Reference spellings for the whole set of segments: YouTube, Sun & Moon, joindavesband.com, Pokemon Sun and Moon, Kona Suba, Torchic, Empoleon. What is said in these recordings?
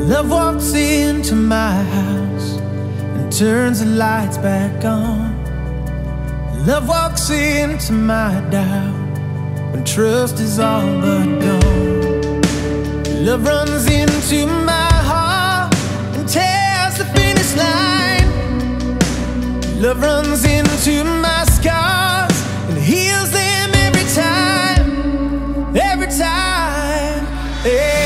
Love walks into my house and turns the lights back on. Love walks into my doubt when trust is all but gone. Love runs into my heart and tears the finish line. Love runs into my scars and heals them every time, every time. Yeah.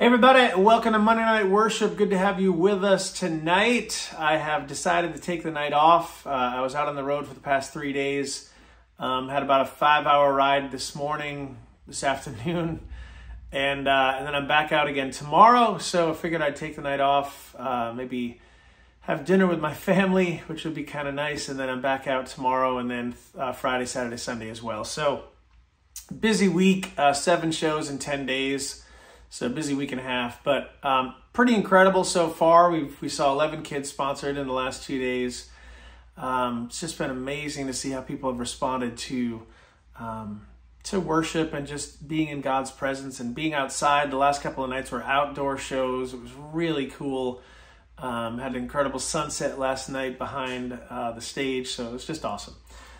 Everybody, welcome to Monday Night Worship. Good to have you with us tonight. I have decided to take the night off. I was out on the road for the past 3 days. Had about a 5-hour ride this morning, this afternoon, and then I'm back out again tomorrow. So I figured I'd take the night off, maybe have dinner with my family, which would be kind of nice, and then I'm back out tomorrow, and then Friday, Saturday, Sunday as well. So busy week, 7 shows in 10 days. So busy week and a half, but pretty incredible so far. We saw 11 kids sponsored in the last 2 days. It's just been amazing to see how people have responded to worship and just being in God's presence and being outside. The last couple of nights were outdoor shows. It was really cool. Had an incredible sunset last night behind the stage, so it was just awesome.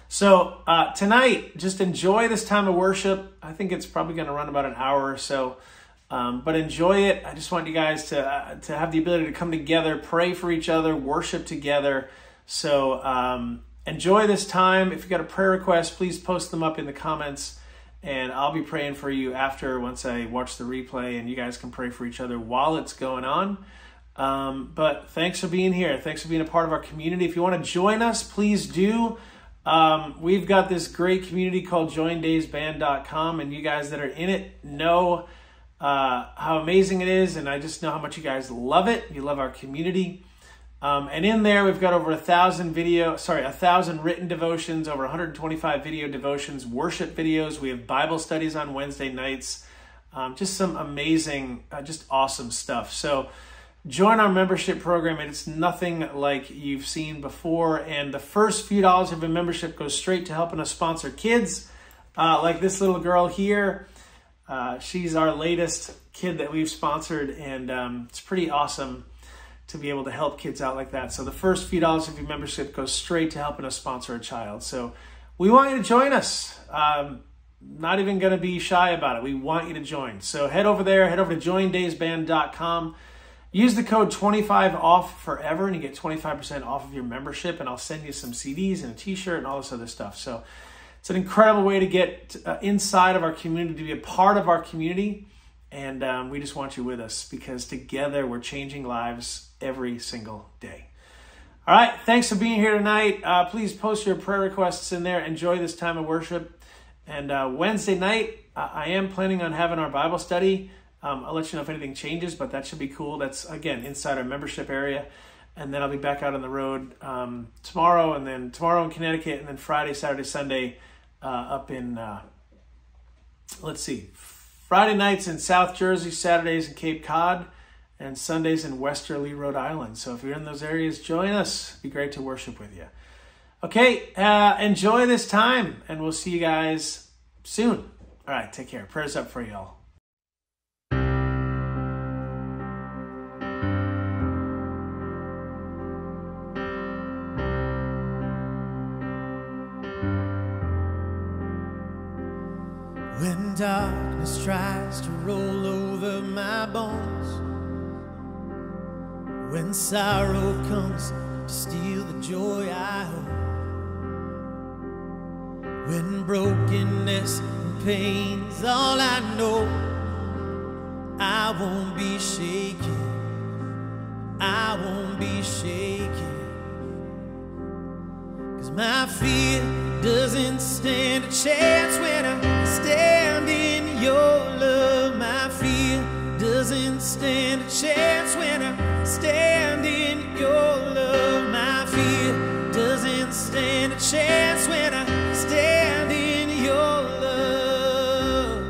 So tonight, just enjoy this time of worship. I think it's probably going to run about an hour or so. But enjoy it. I just want you guys to have the ability to come together, pray for each other, worship together. So enjoy this time. If you've got a prayer request, please post them up in the comments, and I'll be praying for you after, once I watch the replay, and you guys can pray for each other while it's going on. But thanks for being here. Thanks for being a part of our community. If you want to join us, please do. We've got this great community called joindavesband.com, and you guys that are in it know how amazing it is, and I just know how much you guys love it. You love our community. And in there, we've got over 1,000 written devotions, over 125 video devotions, worship videos. We have Bible studies on Wednesday nights. Just some amazing, just awesome stuff. So join our membership program, and it's nothing like you've seen before. And the first few dollars of a membership goes straight to helping us sponsor kids, like this little girl here. She's our latest kid that we've sponsored, and it's pretty awesome to be able to help kids out like that. So the first few dollars of your membership goes straight to helping us sponsor a child. So we want you to join us. Not even going to be shy about it. We want you to join. So head over there. Head over to joindavesband.com. Use the code 25OFFOREVER, and you get 25% off of your membership, and I'll send you some CDs and a t-shirt and all this other stuff. So it's an incredible way to get inside of our community, to be a part of our community. And we just want you with us, because together we're changing lives every single day. All right, thanks for being here tonight. Please post your prayer requests in there. Enjoy this time of worship. And Wednesday night, I am planning on having our Bible study. I'll let you know if anything changes, but that should be cool. That's, again, inside our membership area. And then I'll be back out on the road tomorrow, and then tomorrow in Connecticut, and then Friday, Saturday, Sunday up in, let's see, Friday nights in South Jersey, Saturdays in Cape Cod, and Sundays in Westerly, Rhode Island. So if you're in those areas, join us. It'd be great to worship with you. Okay, enjoy this time, and we'll see you guys soon. All right, take care. Prayers up for you all. When darkness tries to roll over my bones, when sorrow comes to steal the joy I hold, when brokenness and pain's all I know, I won't be shaken, I won't be shaken, 'cause my fear doesn't stand a chance when I stand in your love. My fear doesn't stand a chance when I stand in your love. My fear doesn't stand a chance when I stand in your love.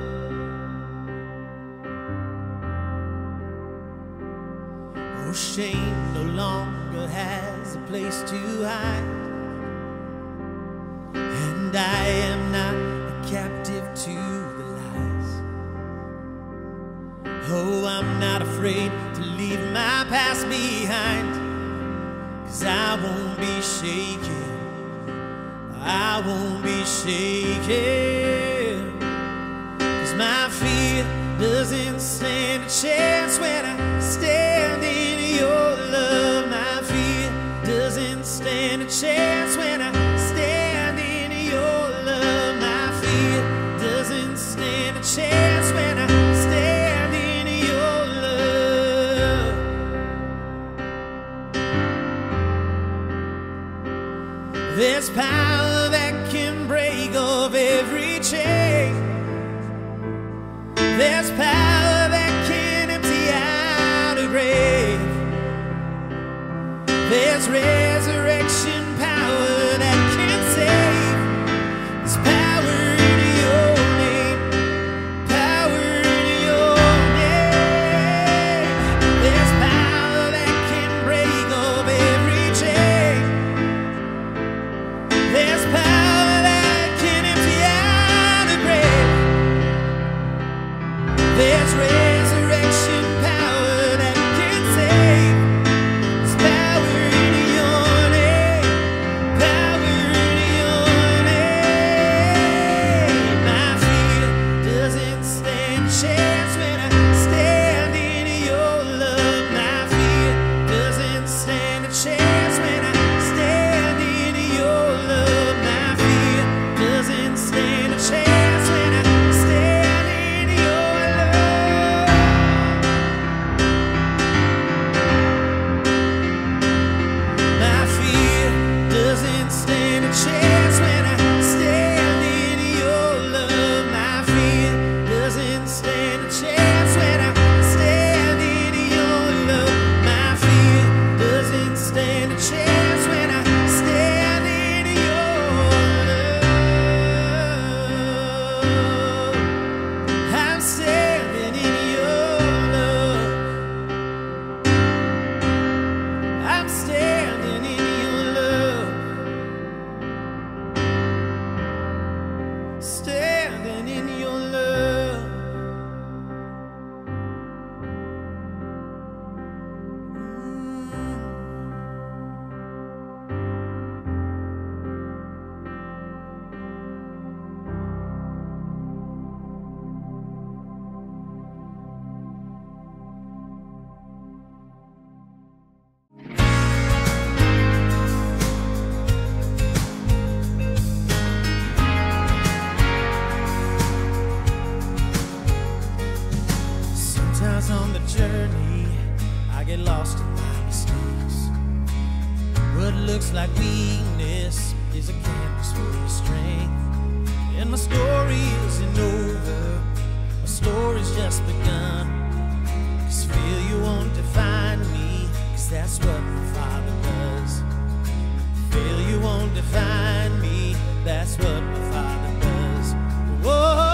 Oh, shame no longer has a place to hide, and I am not a captive to the lies. Oh, I'm not afraid to leave my past behind, 'cause I won't be shaken, I won't be shaken, 'cause my fear doesn't stand a chance when I stand in your love. My fear doesn't stand a chance when I chance when I stand in your love. There's power that can break off every chain. There's power that can empty out a grave. There's resurrection power that can save. There's power in your resurrection power that can save. There's power in your On the journey, I get lost in my mistakes. What looks like weakness is a canvas for your strength. And my story isn't over, my story's just begun. 'Cause fear you won't define me, 'cause that's what the Father does. Fear you won't define me, that's what the Father does. Whoa.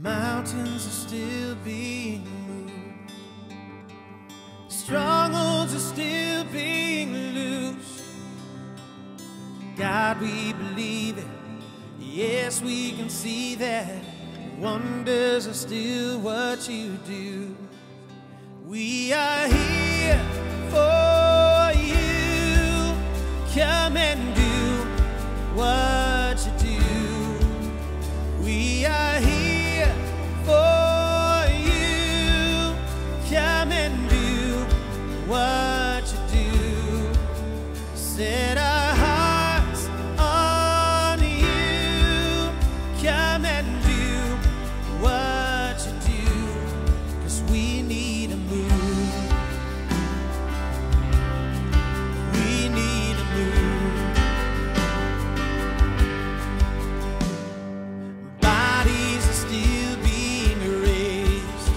Mountains are still being moved, strongholds are still being loosed. God, we believe it. Yes, we can see that wonders are still what you do. We are here for you. Come and do what you do. We are here for you. Come and do what you do. Set our hearts on you. Come and do what you do. 'Cause we need a move. We need a move. Bodies are still being raised.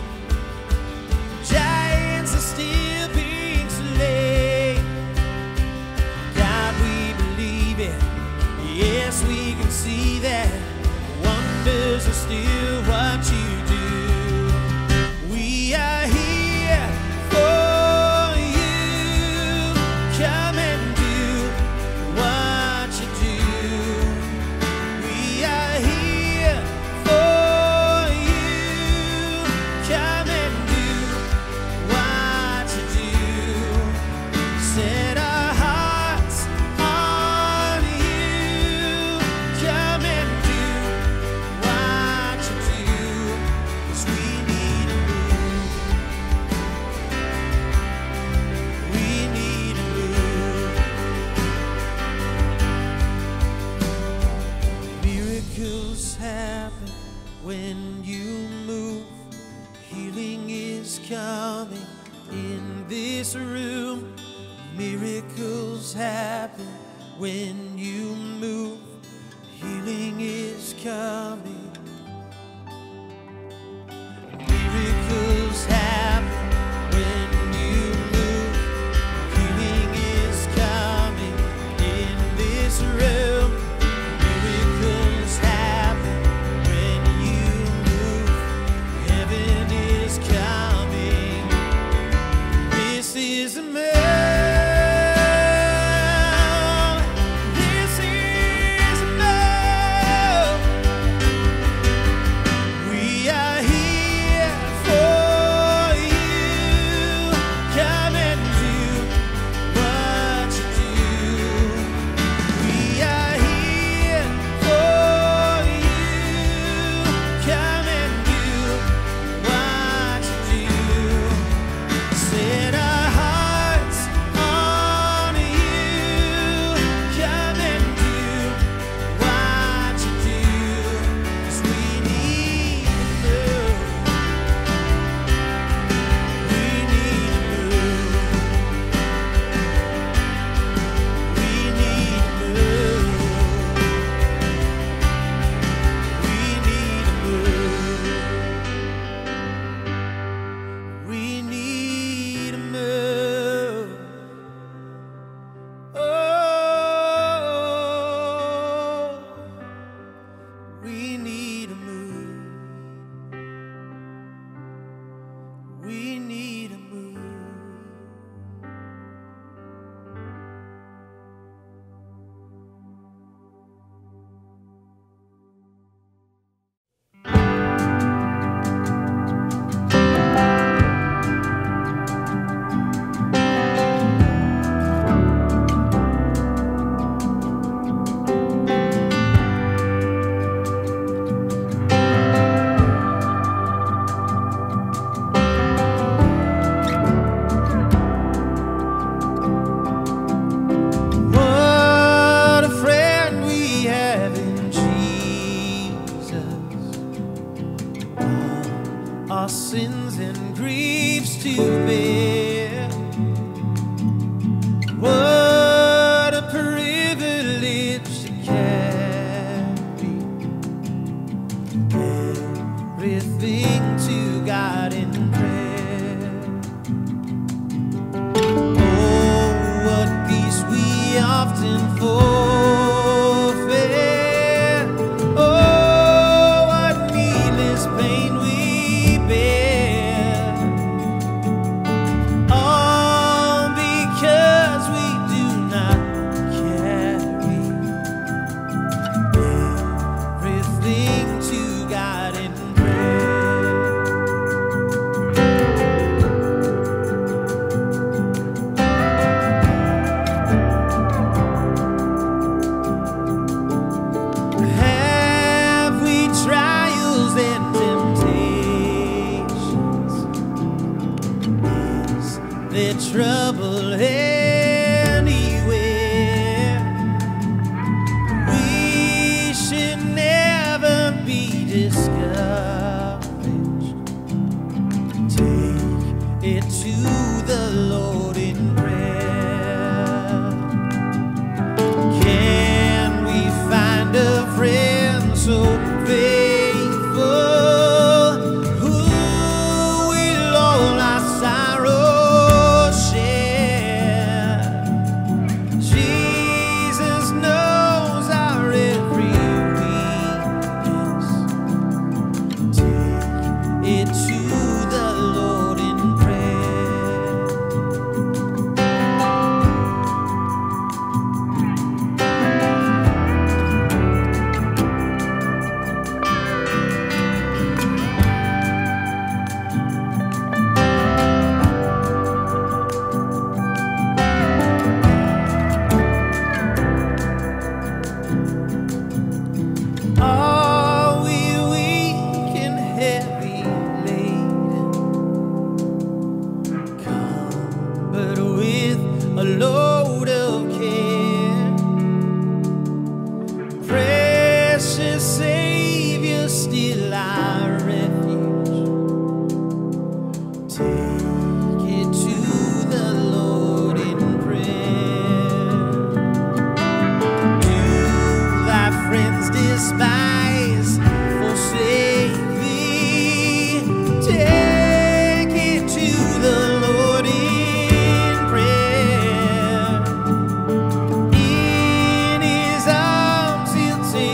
Giants are still being slain. God, we believe it. Yes, we can see that wonders are still what you do. We are here for you. Come and do what you do. We are here for you. Come and do what you do. Set our hearts on you. Come and do what you do. 'Cause we need a move. We need a move. Miracles happen when you move. Healing is coming in this room. Miracles happen when you move. Healing is coming. Miracles happen when you move. Healing is coming in this room. Miracles happen when you move. Heaven is coming. This is a move. This is a move. We are here for you. Come and do what you do. We are here for you. Come and do what you do. Set our hearts on you. Come and do what you do. 'Cause we need love. We need a move. We need a move. We need a move. We need a move. Oh, we need a move. We need a move. What a friend we have in Jesus. All our sins and griefs to bear. What a privilege to carry everything to God in prayer. Oh, what peace we often forfeit. Oh, what needless pain we bear. All because we do not carry trouble anywhere. We should never be discouraged. Take it to the Lord in prayer. Can we find a friend so faithful? Still our refuge. Take it to the Lord in prayer. Do thy friends despise, forsake thee? Take it to the Lord in prayer. In his arms he'll take it.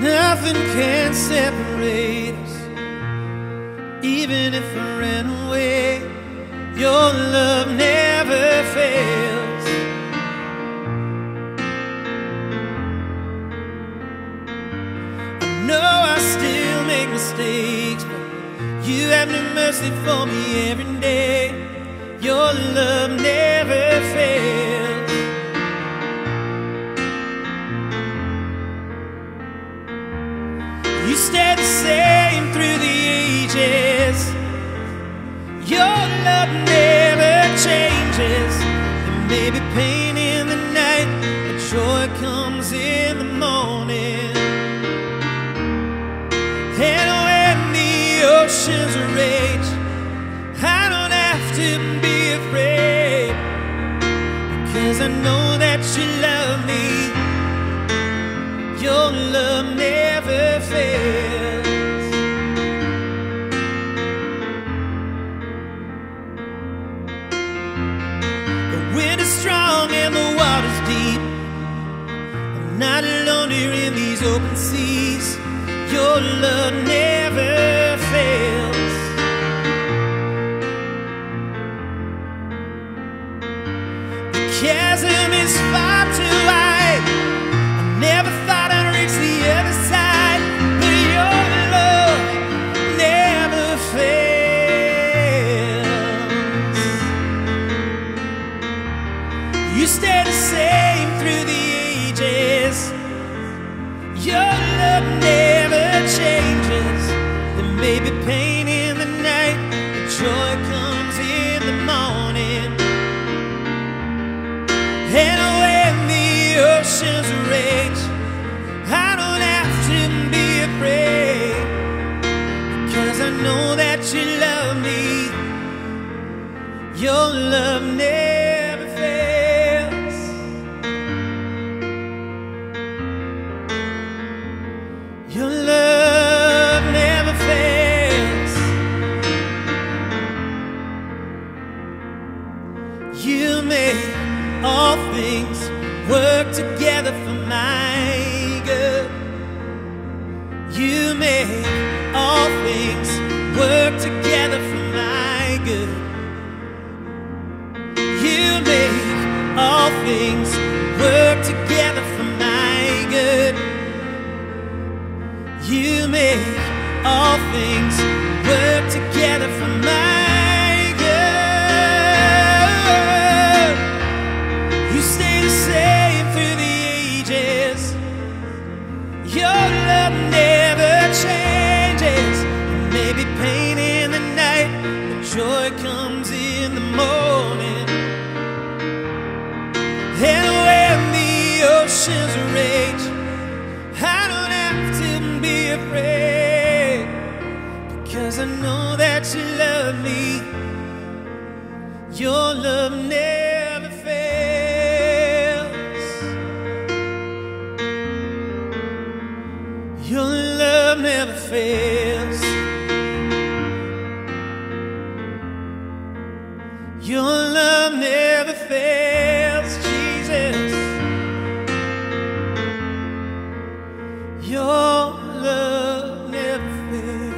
Nothing can separate us, even if I ran away. Your love never fails. I know I still make mistakes, but you have new mercy for me every day. Your love never fails. You stayed the same through the ages. Your love never changes. There may be pain in the night, but joy comes in the morning. And when the oceans rage, I don't have to be afraid, because I know that you love me. Your love never fails. Strong and the water's deep. I'm not alone here in these open seas. Your love never fails. The chasm is far too wide. I never thought I'd reach the other side, but your love never fails. You stay the same through the ages. Your love never changes. Your love never fails. Your love never fails. You make all things work together for my good. You make all things work together for my good. You make all things work together for my good. You make all things work together for my good. You stay the same through the ages. Your love never changes. There may be pain in the night, but joy comes in the morning. And when the oceans rage, I don't have to be afraid, because I know that you love me. Your love never fails. Your love never fails. Your love never fails. Your love never fails.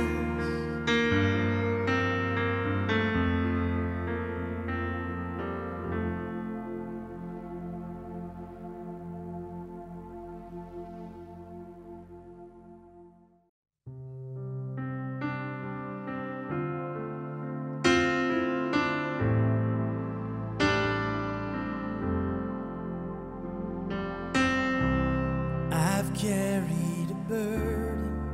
I've carried burden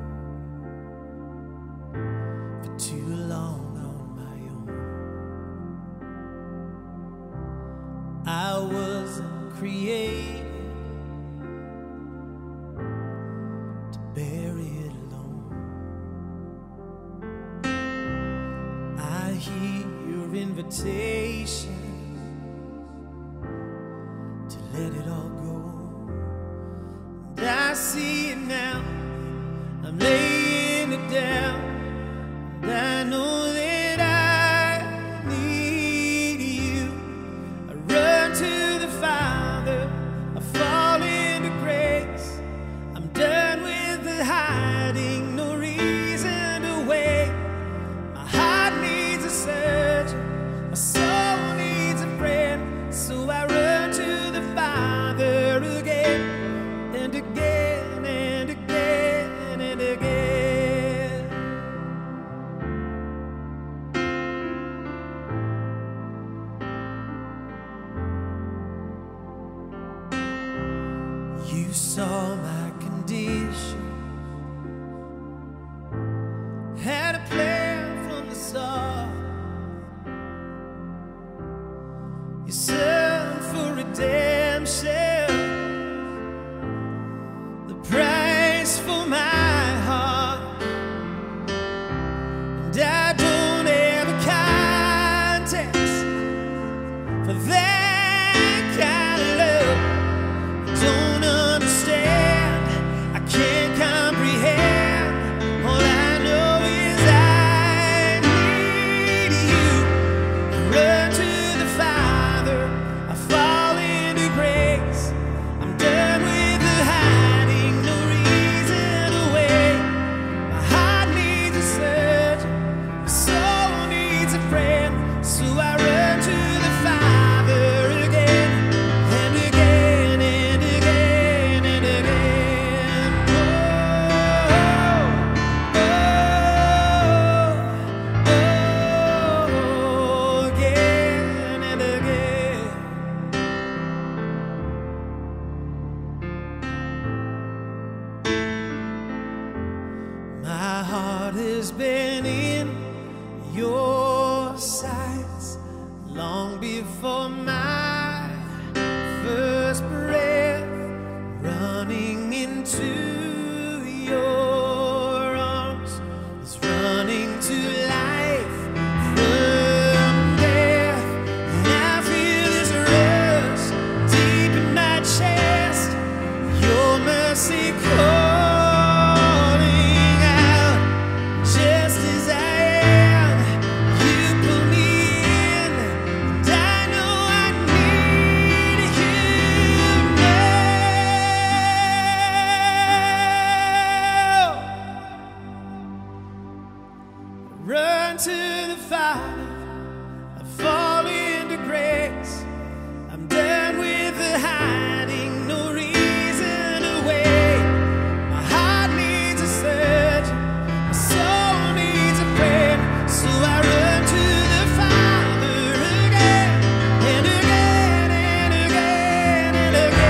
for too long on my own. I wasn't created to bear it alone. I hear your invitations to let it all go, and I see it now. I'm laying it down, and I know that I need you. I run to the Father, I fall into grace. I'm done with the hiding, no reason to wait. My heart needs a surgeon, my soul needs a friend, so I run to the Father again and again. You saw my condition, had a plan from the start. You sent for redemption, the price for my heart. And I don't have a context for that kind of love. I don't has been in your sights long before my first breath, running into your arms is running to life from death. Run to the Father, I fall into grace. I'm done with the hiding, no reason to wait. My heart needs a surgeon, my soul needs a friend, so I run to the Father again, and again, and again, and again.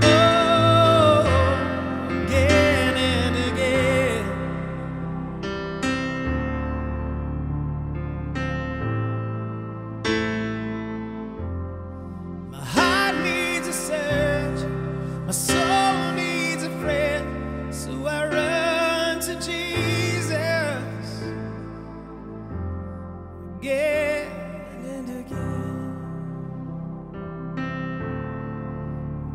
Oh, oh. My soul needs a friend, so I run to Jesus again and again,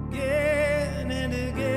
again and again.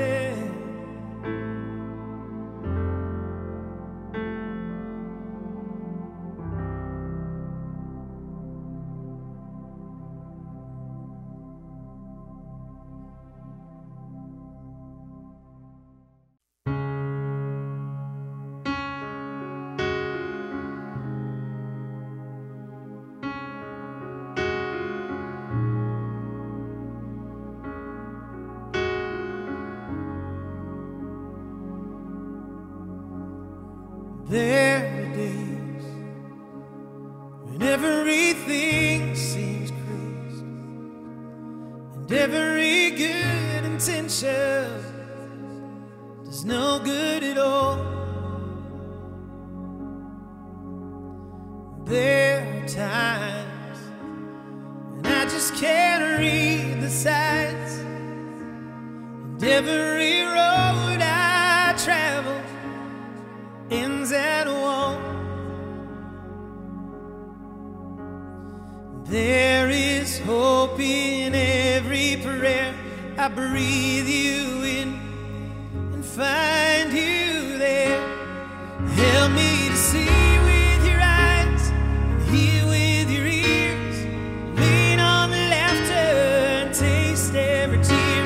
There are days when everything seems crazed, and every good intention does no good at all. There are times when I just can't read the signs, and every road I travel ends at one. There is hope in every prayer. I breathe you in and find you there. Help me to see with your eyes and hear with your ears. Lean on the laughter and taste every tear.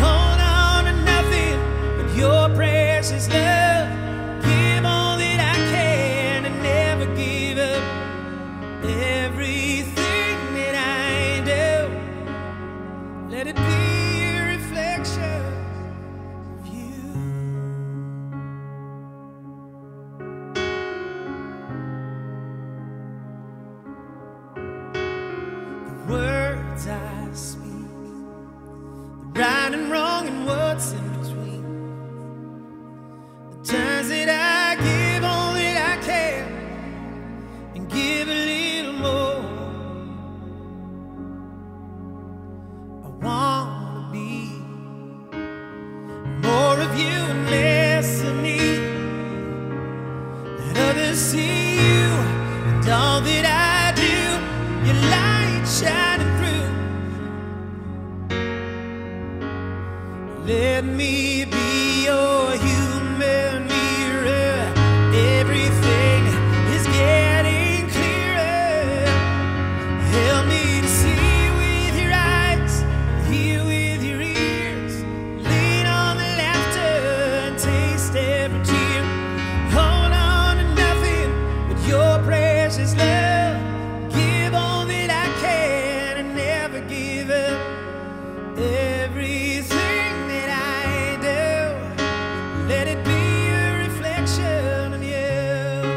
Hold on to nothing but your precious love. Let it be a reflection of you. The words I speak, the right and wrong and what's in between, the times that I give all that I can and give a little more. See you and all that I do, your light shining through. Let me be your human mirror. Everything is getting clearer. Help me to see with your eyes, hear with your ears. Lean on the laughter and taste every tear. Your precious love, give all that I can and never give up. Everything that I do, let it be a reflection of you.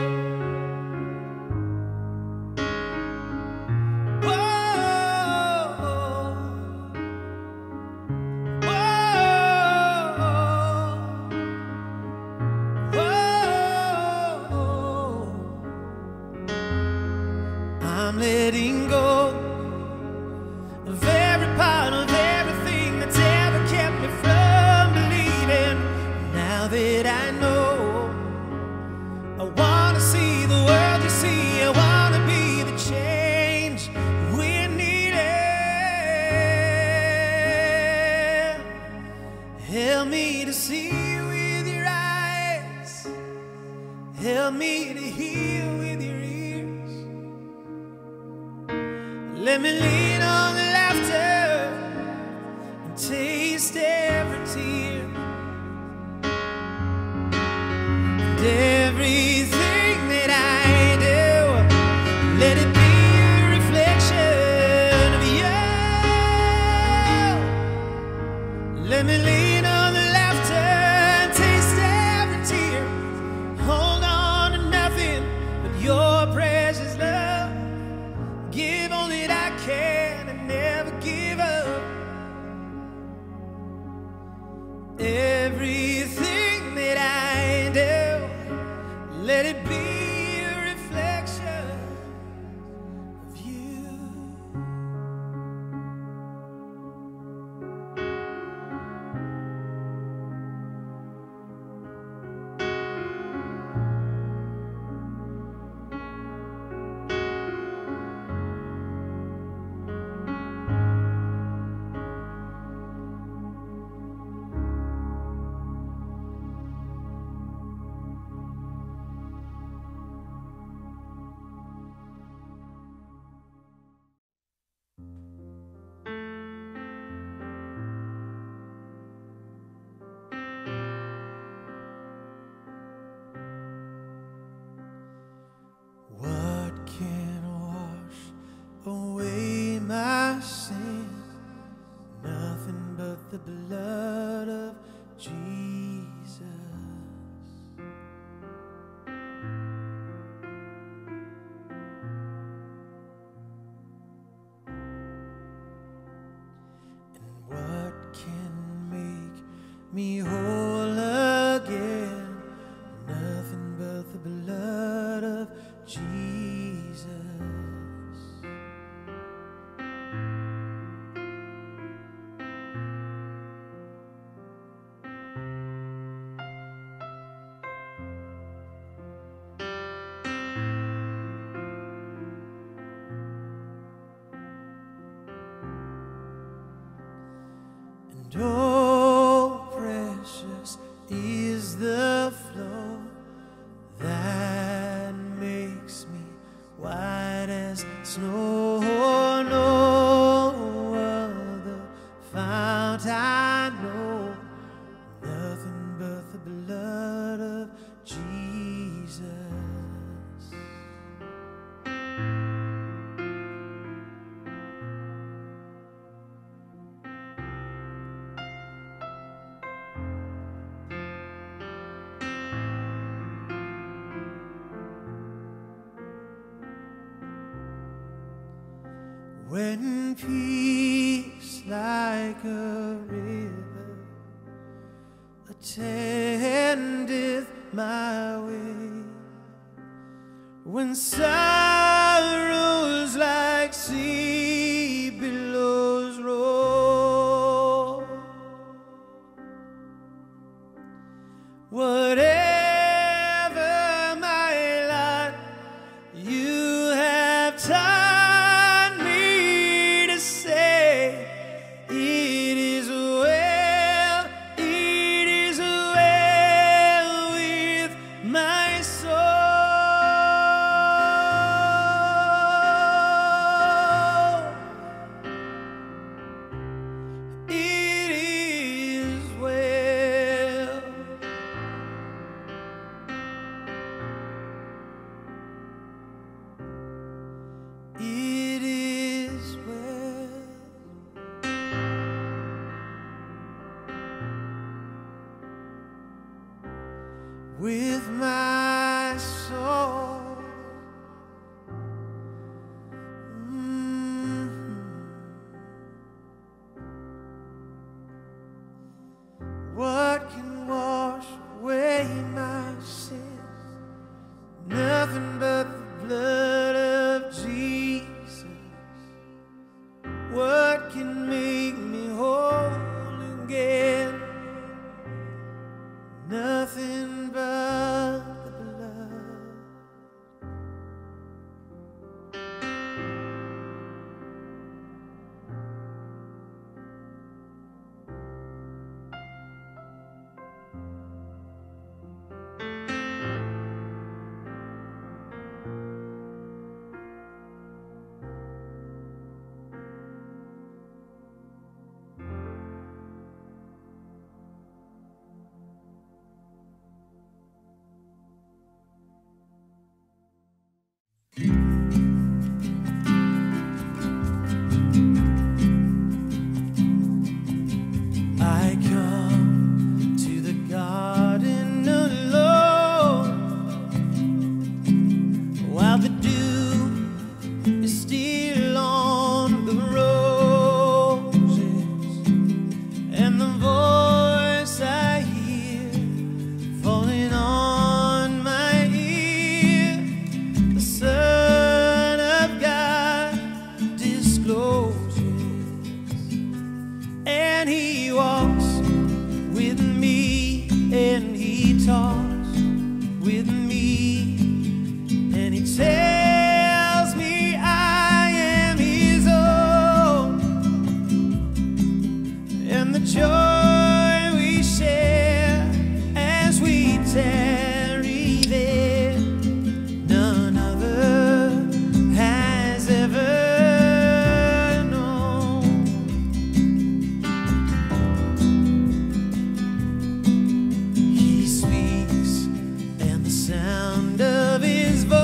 Whoa, whoa, whoa. I'm letting go of every part of everything that's ever kept me from believing. Now that I know, I want to see the world you see. I want to be the change we needed. Let me lean on the laughter and taste every tear and everything that I do. Let it be a reflection of you. Let me lean on the laughter and taste every tear. Hold on to nothing but your precious love. Give all that I can and never give up. Everything that I do, let it be a reflection of you. The blood of Jesus. And what can make me whole again? Nothing but the blood of Jesus. Oh, precious is the flow that makes me white as snow. No other fount I know, nothing but the blood of Jesus. When peace like a river attendeth my way, when sorrows like sea billows roll, whatever my lot, you have taught with my soul. What can wash away my sins? Nothing but the blood of Jesus. What can make me whole again? Nothing but the blood. and he walks with me, and he talks with me, and he tells me I am his own, and the joy we share as we tarry there, none other has ever known. He speaks, and the sound of his voice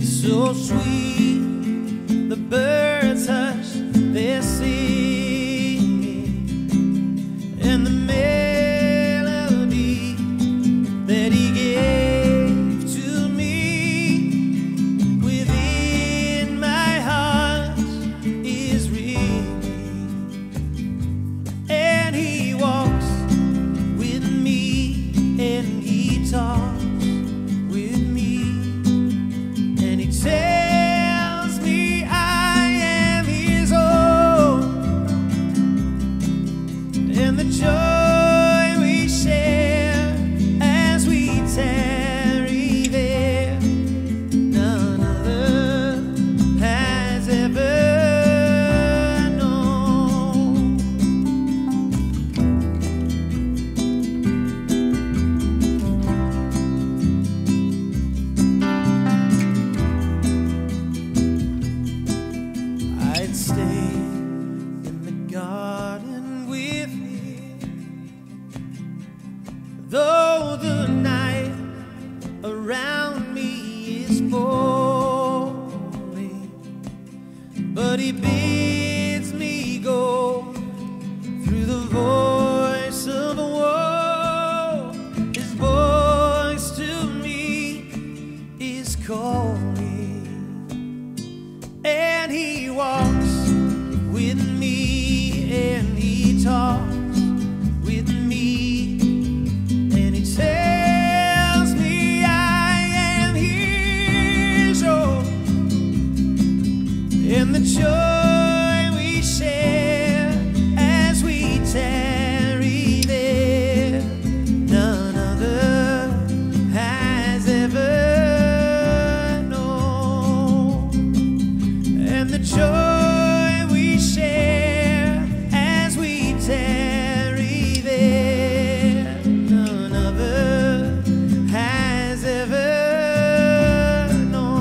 is so sweet, the birds hush their singing, and the melody that he gave to me within my heart is ringing. And he walks with me, and he talks with me, and he says, and the joy we share as we tarry there, none other has ever known. I'd stay in the garden with him, though the night around me is falling, but he bids me go through the voice of woe. His voice to me is calling, and he walks with me, and he talks with me. And the joy we share as we tarry there, none other has ever known. And the joy we share as we tarry there, none other has ever known.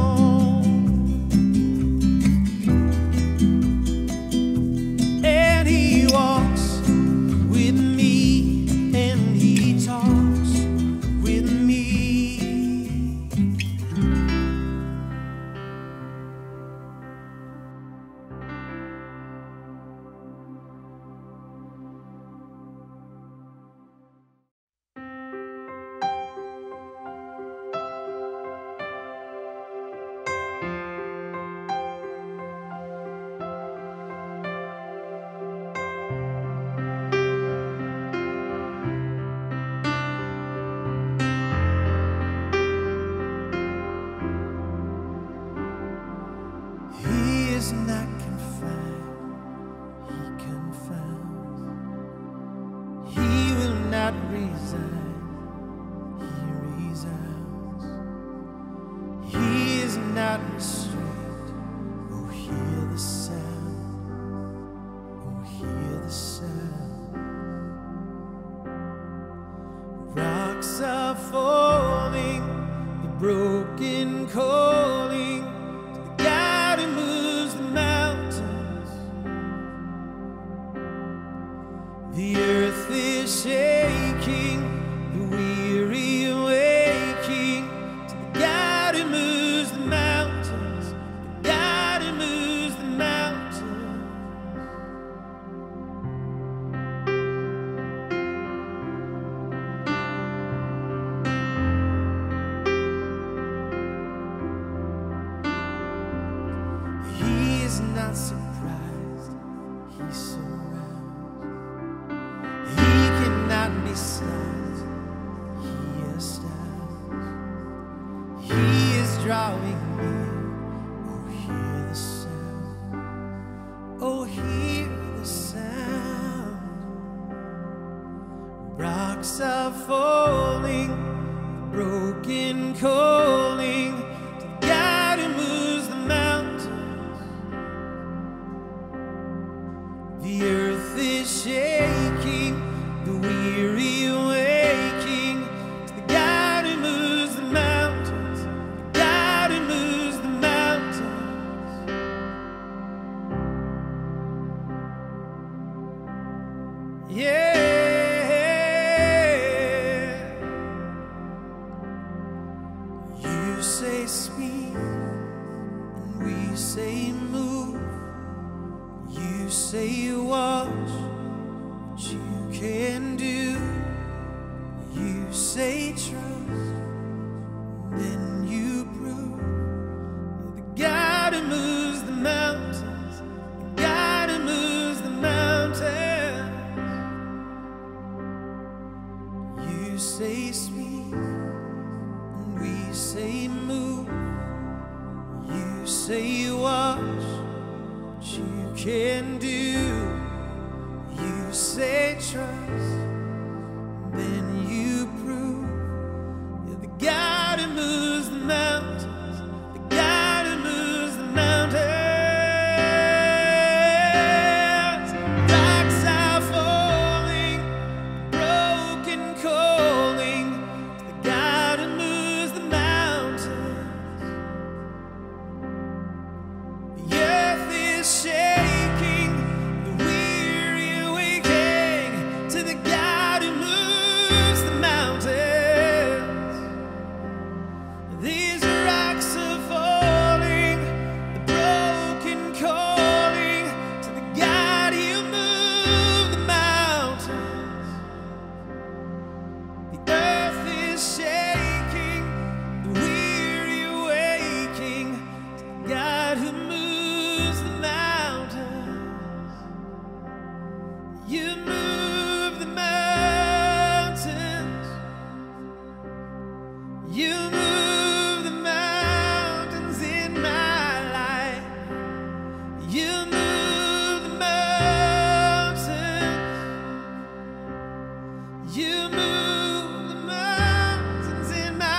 Not confined, he confounds. He will not resign, he resigns. He is not restrained, oh hear the sound, oh hear the sound. Rocks are falling, the broken calling, the earth is shaking, the weary waking, to the God who moves the mountains, the God who moves the mountains. He is not surprised, he's so he astounds. He is drawing near. Oh, hear the sound. Oh, hear. broken, calling to the God who moves the mountains. The earth is shaking, the weary waking to the God who moves the mountains, the God who moves the mountains. Yeah. You say speak, and we say move. You say watch, but you can do. You say trust, then you prove. The God who moves the mountains, the God who moves the mountains. You say speak, and we say move. You say watch, but you can do. You say trust, then you prove. You're the God who moves the mountains, the God who moves the mountains. Rocks are falling, broken calling to the God who moves the mountains. The earth is shaking, the weary waking to the God who moves the mountains. These rocks are falling, the broken calling to the God who moves the mountains. The earth is shaking, the weary waking to the God who moves the mountains. You move the mountains. You move the mountains in my life. You move the mountains. You move the mountains in my life.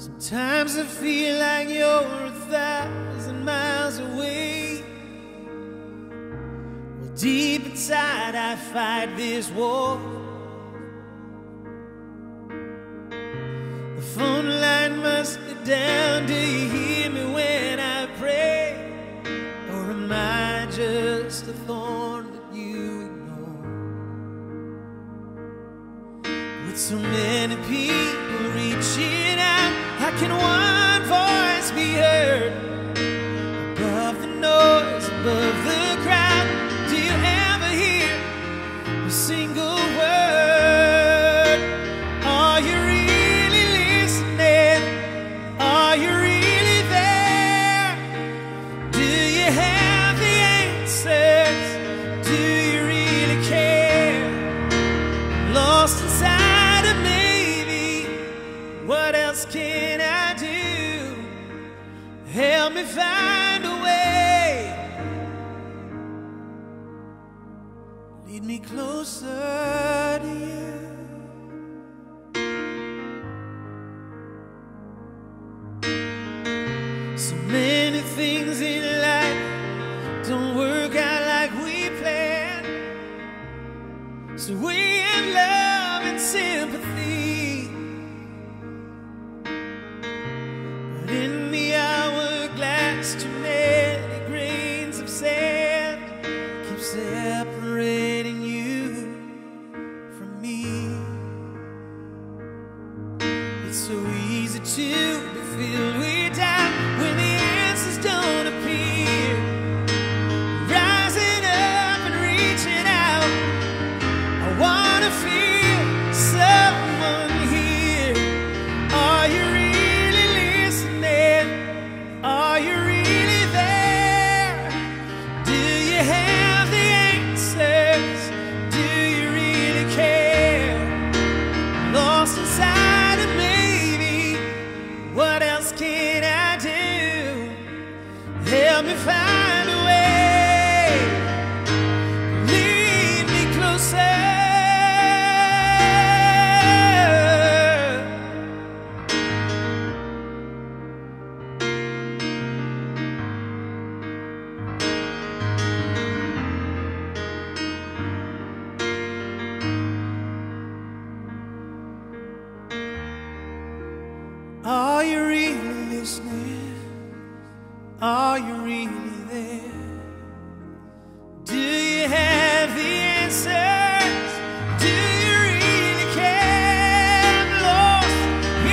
Sometimes I feel like you're 1,000 miles away. Well, deep inside I fight this war. The phone line must be down. Do you hear me when I pray? Or am I just a thorn that you ignore? With so many people reaching out, how can one voice be heard above the noise, above the crowd? Do you ever hear a single word? Are you really listening? Are you really there? Do you have the answers? Do you really care? I'm lost inside of maybe. What else can help me find a way? Lead me closer to you. So many things in life don't work out like we planned. So we have love and sympathy, but in too many grains of sand. me. It's so easy to be filled with doubt when the answers don't appear. Rising up and reaching out, I wanna feel someone here. Are you really listening? Are you really there? Do you have the answers? Do you really care? Lost inside. What else can I do? Help me find a way. Lead me closer. Are you really listening? Are you really there? Do you have the answers? Do you really care? I'm lost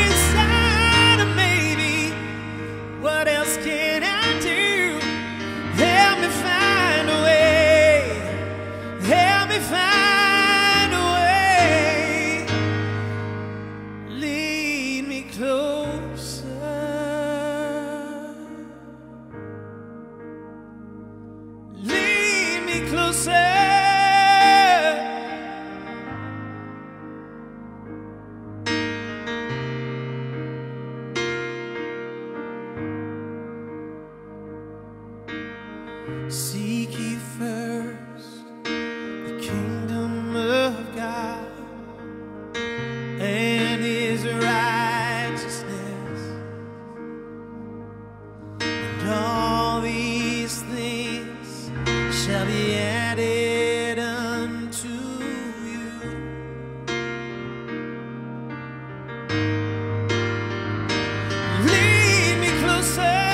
inside of maybe. What else can I do? Help me find a way. Help me find a way. Lead me close. Closer. Seek ye first the kingdom of God and His righteousness, and all these things shall be added unto you. Lead me closer.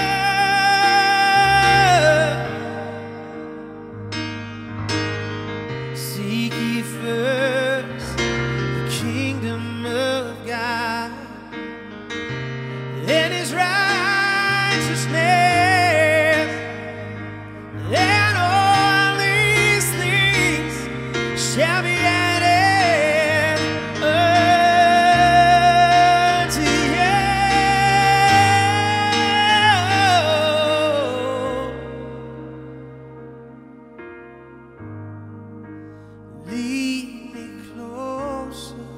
Seek ye first the kingdom of God and His righteousness. Shall be added unto you. Lead me closer.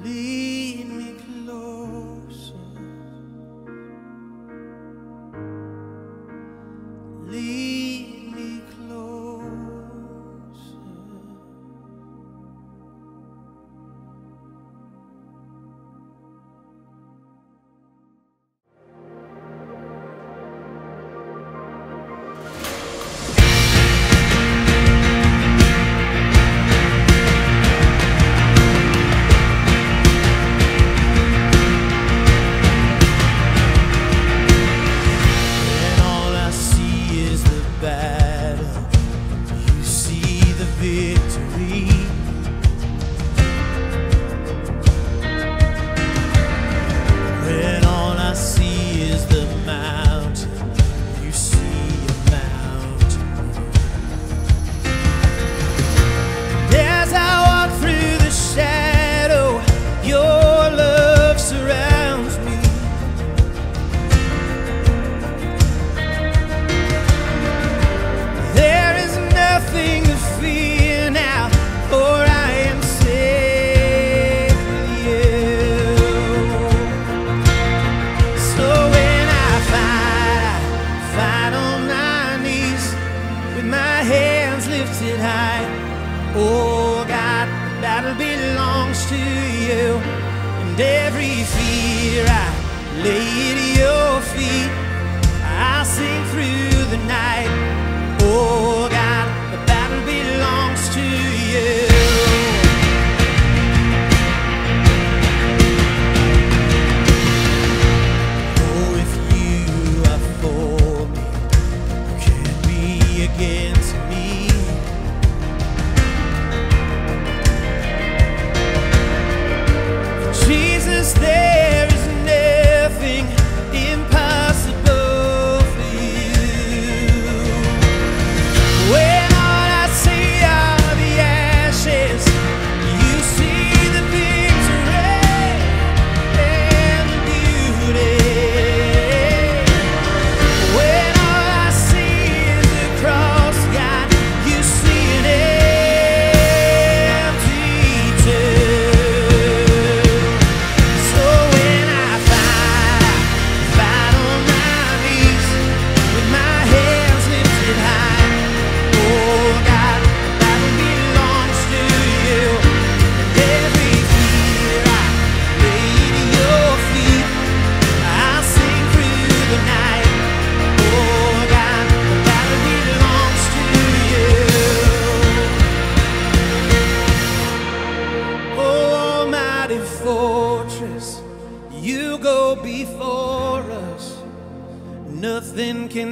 Lead me closer. Lead. Oh God, the battle belongs to you, and every fear I lay at your feet. I'll sing through the night. Oh God, the battle belongs to you. Oh, if you are for me, who can be against me?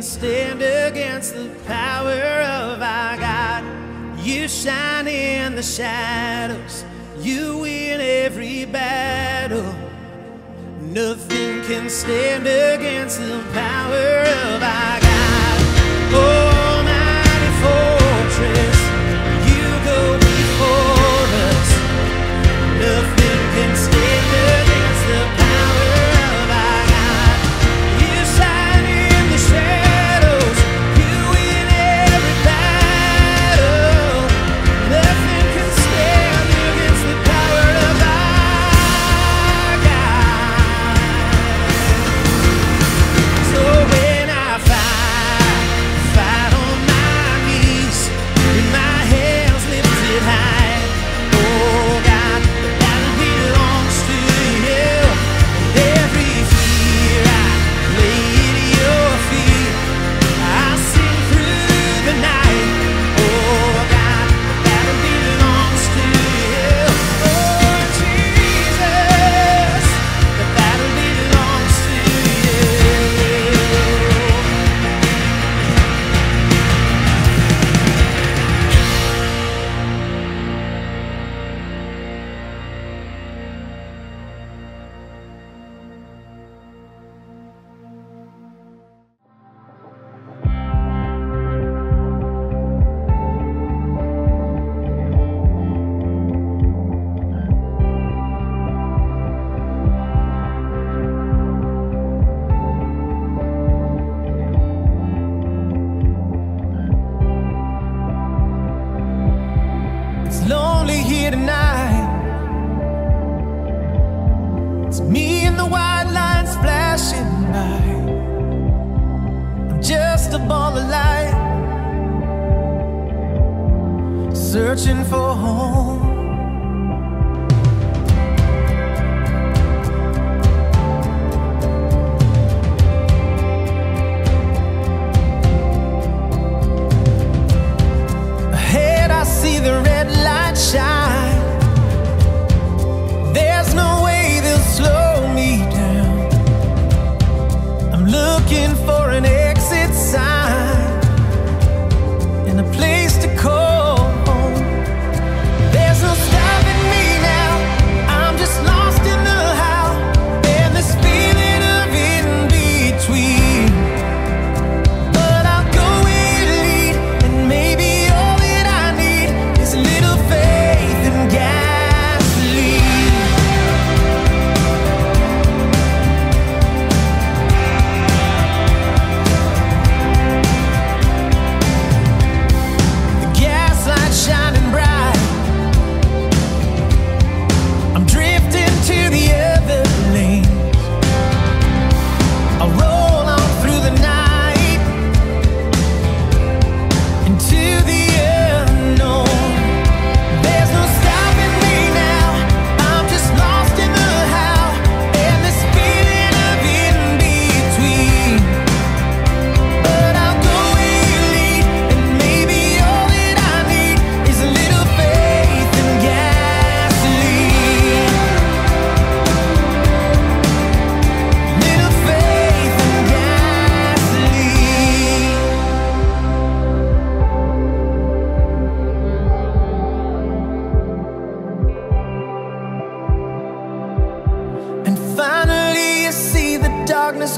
stand against the power of our God. You shine in the shadows, you win every battle. Nothing can stand against the power of our God. Oh, mighty fortress, you go before us. Nothing can stand against the power of our God. You shine in the shadows, you win every battle. Nothing can stand against the power of our God. So when I fight on my knees, with my hands lifted high, oh God, the battle belongs to you. And every fear I lay at your feet, I sing through the night. Oh God, the battle belongs to you. Oh Jesus, the battle belongs to you. It's lonely here tonight. It's me and the white lines flashing by. I'm just a ball of light, searching for home. See the red light shine. There's no way they'll slow me down. I'm looking for an exit sign and a place to call home. There's no stopping me now. I'm just lost in the how and this feeling of in between. But I'll go where you lead, and maybe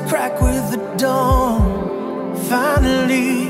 crack with the dawn. Finally